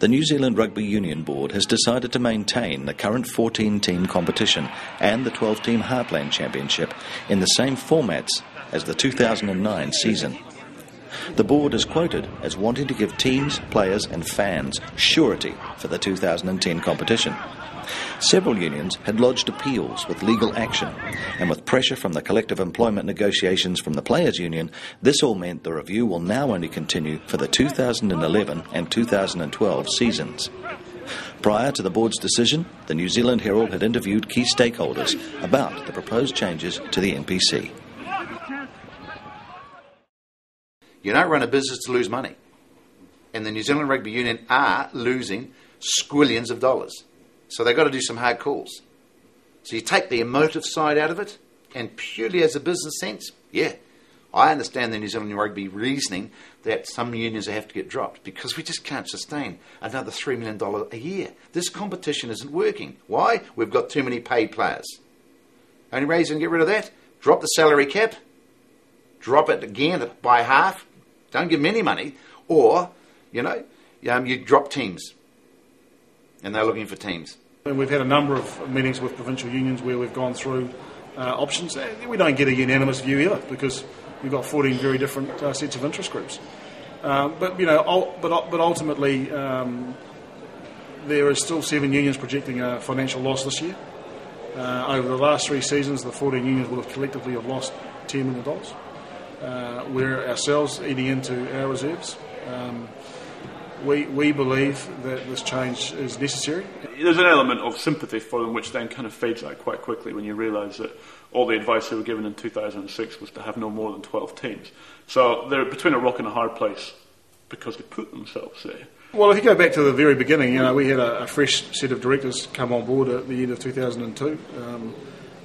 the New Zealand Rugby Union Board has decided to maintain the current 14-team competition and the 12-team Heartland Championship in the same formats as the 2009 season. The board is quoted as wanting to give teams, players and fans surety for the 2010 competition. Several unions had lodged appeals with legal action, and with pressure from the collective employment negotiations from the Players Union, this all meant the review will now only continue for the 2011 and 2012 seasons. Prior to the board's decision, the New Zealand Herald had interviewed key stakeholders about the proposed changes to the NPC. You don't run a business to lose money. And the New Zealand Rugby Union are losing squillions of dollars. So they've got to do some hard calls. So you take the emotive side out of it, and purely as a business sense, yeah, I understand the New Zealand Rugby reasoning that some unions have to get dropped because we just can't sustain another $3 million a year. This competition isn't working. Why? We've got too many paid players. Only way you can get rid of that, drop the salary cap, drop it again by half, don't give them any money, or, you know, you drop teams. And they're looking for teams. And we've had a number of meetings with provincial unions where we've gone through options. We don't get a unanimous view either because we've got 14 very different sets of interest groups. But ultimately, there is still 7 unions projecting a financial loss this year. Over the last 3 seasons, the 14 unions will have collectively lost $10 million. We're ourselves eating into our reserves. We believe that this change is necessary. There's an element of sympathy for them which then kind of fades out quite quickly when you realise that all the advice they were given in 2006 was to have no more than 12 teams. So they're between a rock and a hard place because they put themselves there. Well, if you go back to the very beginning, you know, we had a fresh set of directors come on board at the end of 2002.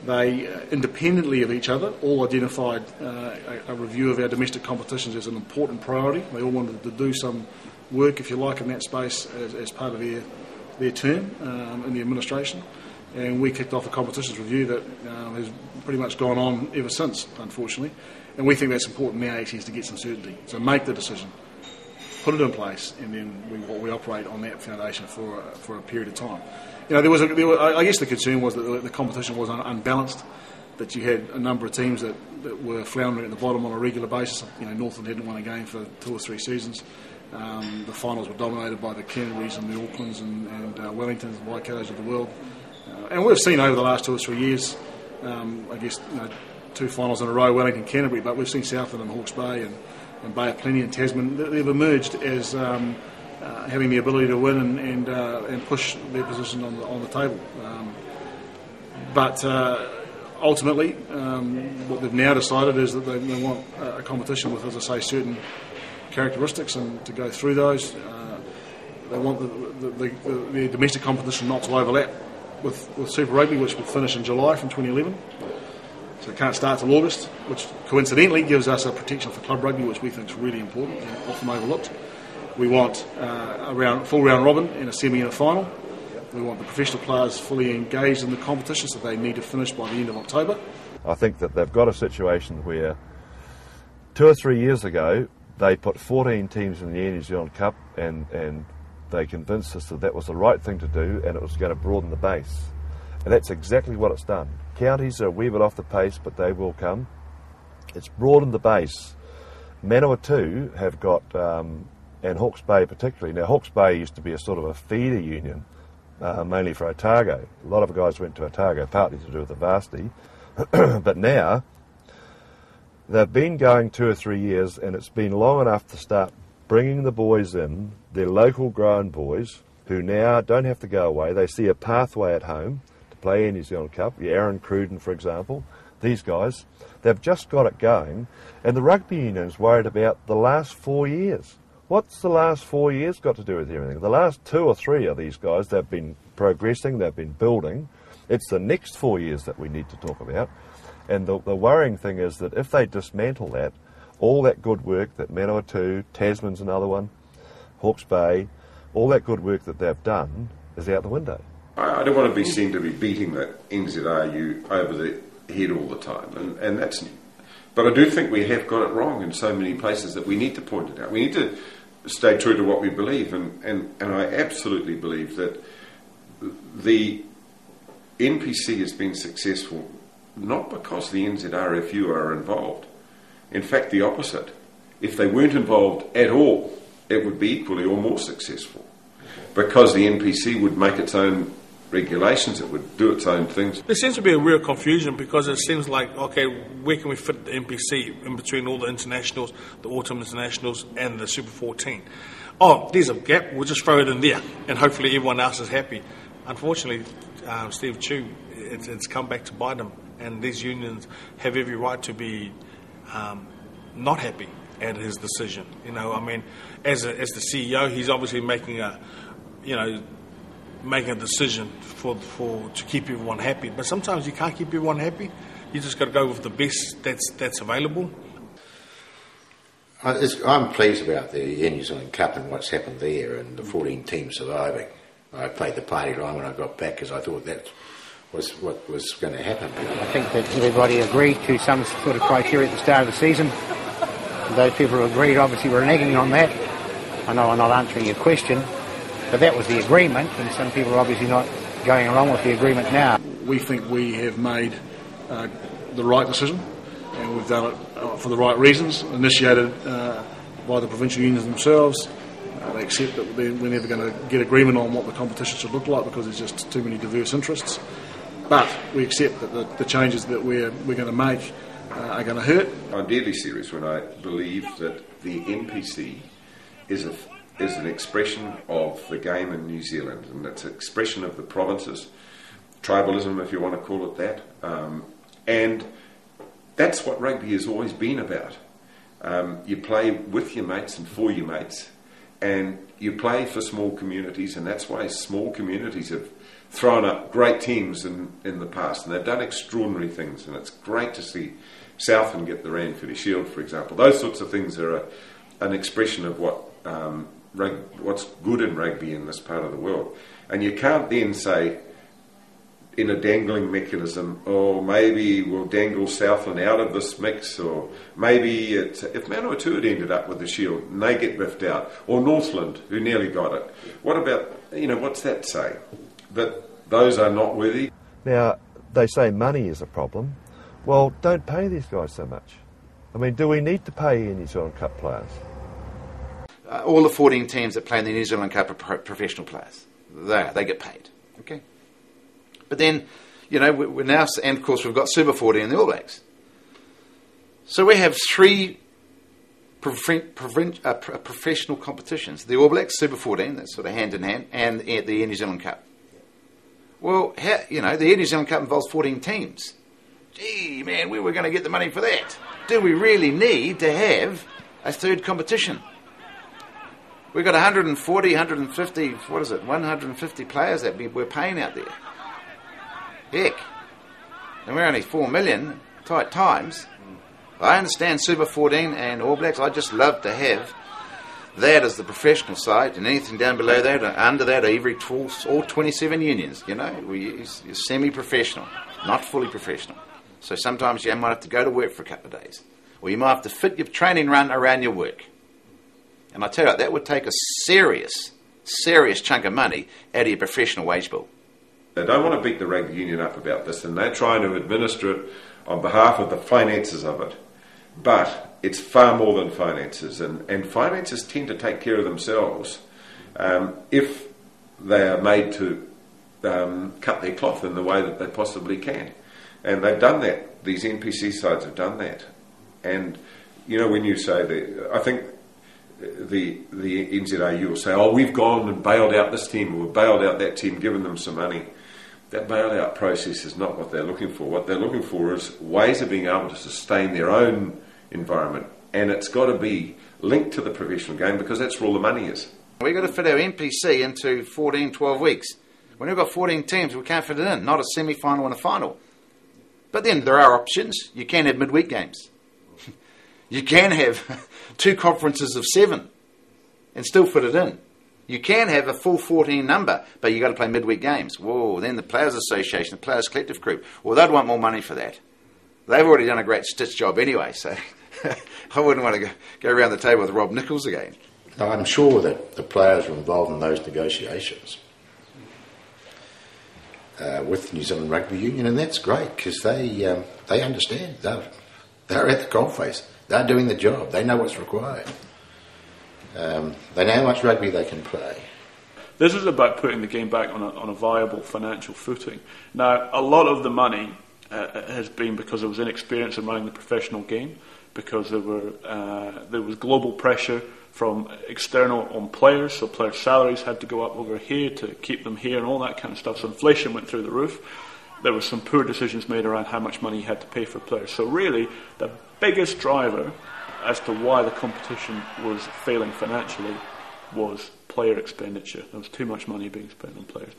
They, independently of each other, all identified a review of our domestic competitions as an important priority. They all wanted to do some work, if you like, in that space as part of their term in the administration, and we kicked off a competitions review that has pretty much gone on ever since, unfortunately, and we think that's important now, actually, is to get some certainty. So make the decision, put it in place, and then we operate on that foundation for a period of time. You know, I guess the concern was that the competition was unbalanced, that you had a number of teams that were floundering at the bottom on a regular basis. You know, Northland hadn't won a game for 2 or 3 seasons. The finals were dominated by the Canterburies and the Aucklands and Wellingtons and Waikatos of the world. And we've seen over the last 2 or 3 years, I guess, you know, 2 finals in a row, Wellington and Canterbury, but we've seen Southland and Hawke's Bay and Bay of Plenty and Tasman. They've emerged as having the ability to win and push their position on the table. Ultimately, what they've now decided is that they want a competition with, as I say, certain characteristics, and to go through those, they want the domestic competition not to overlap with Super Rugby, which will finish in July from 2011, so it can't start till August, which coincidentally gives us a protection for club rugby, which we think is really important and often overlooked. We want a full round robin and a semi and a final. We want the professional players fully engaged in the competition, so they need to finish by the end of October. I think that they've got a situation where 2 or 3 years ago they put 14 teams in the Air New Zealand Cup, and they convinced us that that was the right thing to do, and it was going to broaden the base. And that's exactly what it's done. Counties are a wee bit off the pace, but they will come. It's broadened the base. Manawatu have got, and Hawke's Bay particularly. Now, Hawke's Bay used to be a sort of a feeder union, mainly for Otago. A lot of guys went to Otago, partly to do with the varsity. But now they've been going 2 or 3 years, and it's been long enough to start bringing the boys in, their local grown boys, who now don't have to go away. They see a pathway at home to play in New Zealand Cup. Aaron Cruden, for example, these guys, they've just got it going. And the rugby union's worried about the last 4 years. What's the last 4 years got to do with everything? The last 2 or 3 of these guys, they've been progressing, they've been building. It's the next 4 years that we need to talk about. And the worrying thing is that if they dismantle that, all that good work that Manawatu, Tasman's another one, Hawke's Bay, all that good work that they've done is out the window. I don't want to be seen to be beating the NZRU over the head all the time, and that's... But I do think we have got it wrong in so many places that we need to point it out. We need to stay true to what we believe, and I absolutely believe that the NPC has been successful not because the NZRFU are involved. In fact, the opposite. If they weren't involved at all, it would be equally or more successful, because the NPC would make its own regulations, it would do its own things. There seems to be a real confusion, because it seems like, okay, where can we fit the NPC in between all the internationals, the autumn internationals and the Super 14? Oh, there's a gap, we'll just throw it in there and hopefully everyone else is happy. Unfortunately, Steve Tew, it's come back to bite him, and these unions have every right to be not happy at his decision. You know, I mean, as the CEO, he's obviously making a decision to keep everyone happy. But sometimes you can't keep everyone happy. You just got to go with the best that's available. I'm pleased about the New Zealand Cup and what's happened there, and the 14 teams surviving. I played the party line when I got back because I thought that was what was going to happen. I think that everybody agreed to some sort of criteria at the start of the season. Those people who agreed obviously were nagging on that. I know I'm not answering your question, but that was the agreement, and some people are obviously not going along with the agreement now. We think we have made the right decision, and we've done it for the right reasons, initiated by the provincial unions themselves. They accept that we're never going to get agreement on what the competition should look like because there's just too many diverse interests. But we accept that the changes that we're going to make are going to hurt. I'm deadly serious when I believe that the NPC is an expression of the game in New Zealand, and it's an expression of the provinces, tribalism if you want to call it that, and that's what rugby has always been about. You play with your mates and for your mates, and you play for small communities, and that's why small communities have thrown up great teams in the past, and they've done extraordinary things, and it's great to see Southland get the Ranfurly Shield, for example. Those sorts of things are an expression of what's good in rugby in this part of the world. And you can't then say, in a dangling mechanism, oh, maybe we'll dangle Southland out of this mix, or maybe if Manawatu had ended up with the Shield and they get biffed out, or Northland, who nearly got it. What about, what's that say? That those are not worthy. Now, they say money is a problem. Well, don't pay these guys so much. I mean, do we need to pay any New Zealand Cup players? All the 14 teams that play in the New Zealand Cup are professional players. They get paid, okay? But then, we're now, and of course we've got Super 14 and the All Blacks. So we have three professional competitions. The All Blacks, Super 14, that's sort of hand in hand, and the Air New Zealand Cup. Well, the Air New Zealand Cup involves 14 teams. Gee, man, we were going to get the money for that. Do we really need to have a third competition? We've got 150 players that we're paying out there. Heck, and we're only 4 million tight times. I understand Super 14 and All Blacks. I'd just love to have that as the professional side, and anything down below that, or under that, all 27 unions. You're semi-professional, not fully professional. So sometimes you might have to go to work for a couple of days, or you might have to fit your training run around your work. And I tell you what, that would take a serious, serious chunk of money out of your professional wage bill. They don't want to beat the rugby union up about this, and they're trying to administer it on behalf of the finances of it. But it's far more than finances, and finances tend to take care of themselves if they are made to cut their cloth in the way that they possibly can. And they've done that. These NPC sides have done that. And, when you say that, I think the NZRU will say, oh, we've gone and bailed out this team, or we've bailed out that team, given them some money. That bailout process is not what they're looking for. What they're looking for is ways of being able to sustain their own environment, and it's got to be linked to the professional game, because that's where all the money is. We've got to fit our NPC into 12 weeks. When we've got 14 teams, we can't fit it in, not a semi-final and a final. But then there are options. You can have midweek games. You can have 2 conferences of 7 and still fit it in. You can have a full 14 number, but you've got to play midweek games. Whoa, then the Players Association, the Players Collective Group, well, they'd want more money for that. They've already done a great stitch job anyway, so I wouldn't want to go around the table with Rob Nichols again. I'm sure that the players were involved in those negotiations with New Zealand Rugby Union, and that's great because they understand. They're at the coalface. They're doing the job. They know what's required. They know how much rugby they can play. This is about putting the game back on a viable financial footing. Now, a lot of the money has been because there was inexperience in running the professional game, because there was global pressure from external on players, so players' salaries had to go up over here to keep them here and all that kind of stuff. So inflation went through the roof. There were some poor decisions made around how much money you had to pay for players. So really, the biggest driver as to why the competition was failing financially was player expenditure. There was too much money being spent on players.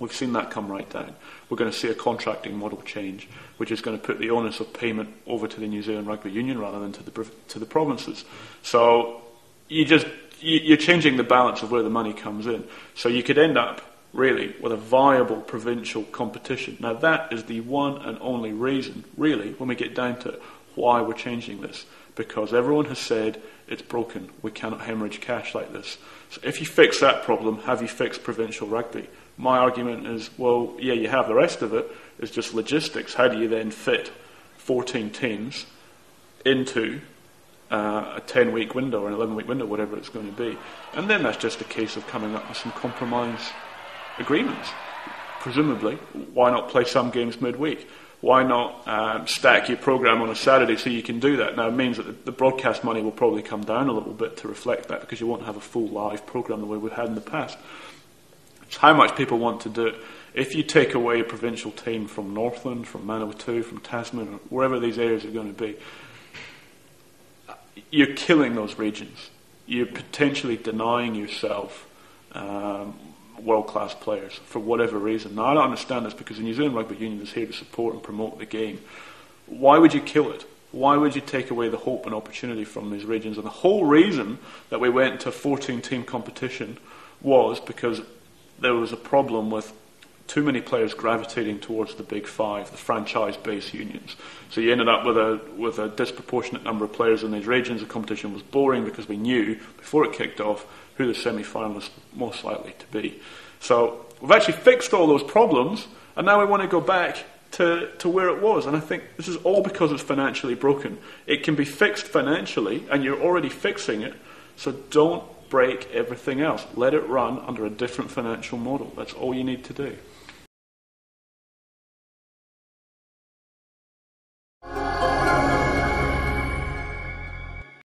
We've seen that come right down. We're going to see a contracting model change, which is going to put the onus of payment over to the New Zealand Rugby Union rather than to the provinces. So you're changing the balance of where the money comes in. So you could end up really with a viable provincial competition. Now that is the one and only reason, really, when we get down to it, why we're changing this. Because everyone has said it's broken. We cannot hemorrhage cash like this. So if you fix that problem, have you fixed provincial rugby? My argument is, well, yeah, you have. The rest of it is just logistics. How do you then fit 14 teams into a 10-week window or an 11-week window, whatever it's going to be? And then that's just a case of coming up with some compromise agreements. Presumably, why not play some games midweek? Why not stack your programme on a Saturday so you can do that? Now, it means that the broadcast money will probably come down a little bit to reflect that, because you won't have a full live programme the way we've had in the past. It's how much people want to do it. If you take away a provincial team from Northland, from Manawatu, from Tasman, or wherever these areas are going to be, you're killing those regions. You're potentially denying yourself world-class players for whatever reason. Now, I don't understand this, because the New Zealand Rugby Union is here to support and promote the game. Why would you kill it? Why would you take away the hope and opportunity from these regions? And the whole reason that we went to a 14-team competition was because there was a problem with too many players gravitating towards the big five, the franchise-based unions. So you ended up with a disproportionate number of players in these regions. The competition was boring because we knew, before it kicked off, who the semi-finalists most likely to be. So we've actually fixed all those problems, and now we want to go back to where it was. And I think this is all because it's financially broken. It can be fixed financially, and you're already fixing it, so don't break everything else. Let it run under a different financial model. That's all you need to do.